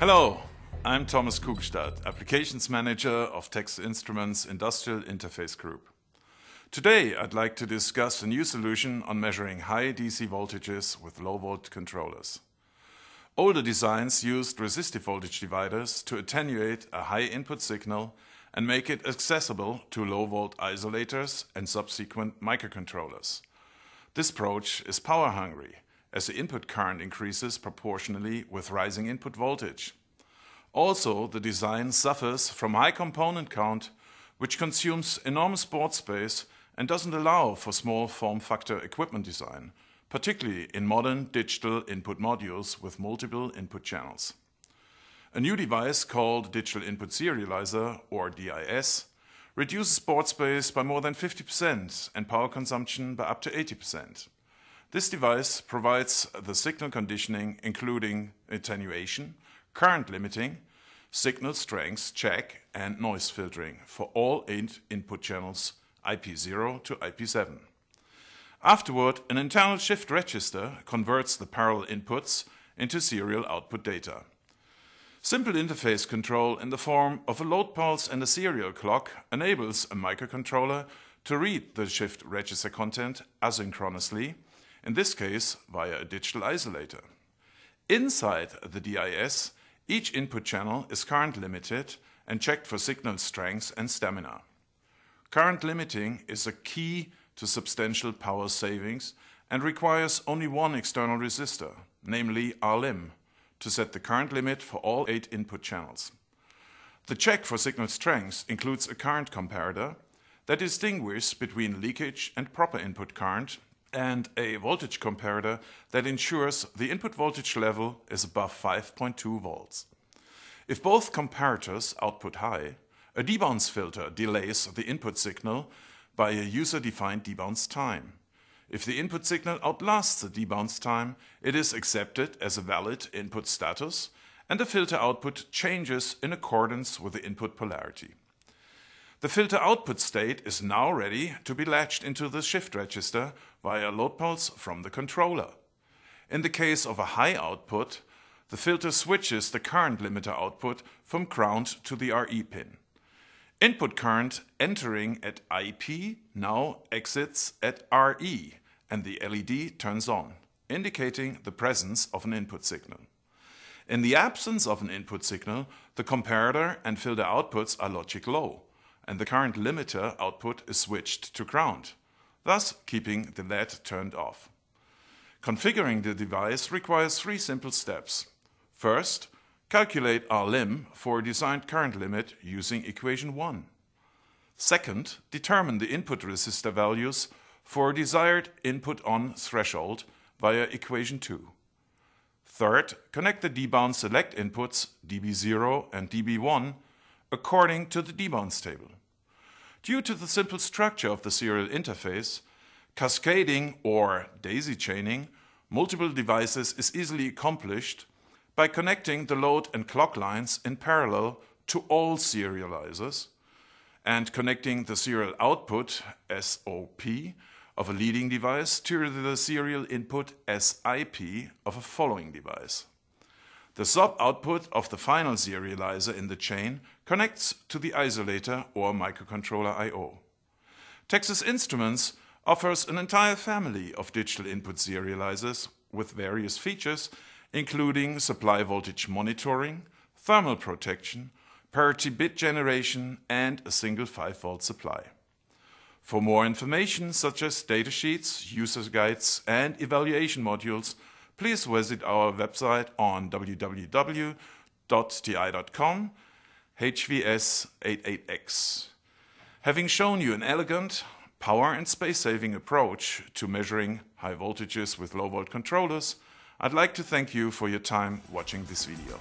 Hello, I'm Thomas Kugelstadt, Applications Manager of Texas Instruments Industrial Interface Group. Today I'd like to discuss a new solution on measuring high DC voltages with low-volt controllers. Older designs used resistive voltage dividers to attenuate a high input signal and make it accessible to low-volt isolators and subsequent microcontrollers. This approach is power-hungry, as the input current increases proportionally with rising input voltage. Also, the design suffers from high component count, which consumes enormous board space and doesn't allow for small form factor equipment design, particularly in modern digital input modules with multiple input channels. A new device called Digital Input Serializer, or DIS, reduces board space by more than 50% and power consumption by up to 80%. This device provides the signal conditioning, including attenuation, current limiting, signal strength check, and noise filtering for all 8 input channels IP0 to IP7. Afterward, an internal shift register converts the parallel inputs into serial output data. Simple interface control in the form of a load pulse and a serial clock enables a microcontroller to read the shift register content asynchronously, in this case via a digital isolator. Inside the DIS, each input channel is current limited and checked for signal strength and stamina. Current limiting is a key to substantial power savings and requires only one external resistor, namely RLIM, to set the current limit for all 8 input channels. The check for signal strength includes a current comparator that distinguishes between leakage and proper input current, and a voltage comparator that ensures the input voltage level is above 5.2 volts. If both comparators output high, a debounce filter delays the input signal by a user-defined debounce time. If the input signal outlasts the debounce time, it is accepted as a valid input status, and the filter output changes in accordance with the input polarity. The filter output state is now ready to be latched into the shift register via load pulse from the controller. In the case of a high output, the filter switches the current limiter output from ground to the RE pin. Input current entering at IP now exits at RE, and the LED turns on, indicating the presence of an input signal. In the absence of an input signal, the comparator and filter outputs are logic low, and the current limiter output is switched to ground, thus keeping the LED turned off. Configuring the device requires 3 simple steps. First, calculate RLIM for a designed current limit using equation 1. Second, determine the input resistor values for a desired input on threshold via equation 2. Third, connect the debound select inputs DB0 and DB1 according to the debounce table. Due to the simple structure of the serial interface, cascading or daisy chaining multiple devices is easily accomplished by connecting the load and clock lines in parallel to all serializers and connecting the serial output SOP of a leading device to the serial input SIP of a following device. The SOP output of the final serializer in the chain connects to the isolator or microcontroller I/O. Texas Instruments offers an entire family of digital input serializers with various features, including supply voltage monitoring, thermal protection, parity bit generation, and a single 5-volt supply. For more information, such as datasheets, user guides, and evaluation modules, please visit our website on www.ti.com/hvs88x. Having shown you an elegant, power and space-saving approach to measuring high voltages with low-volt controllers, I'd like to thank you for your time watching this video.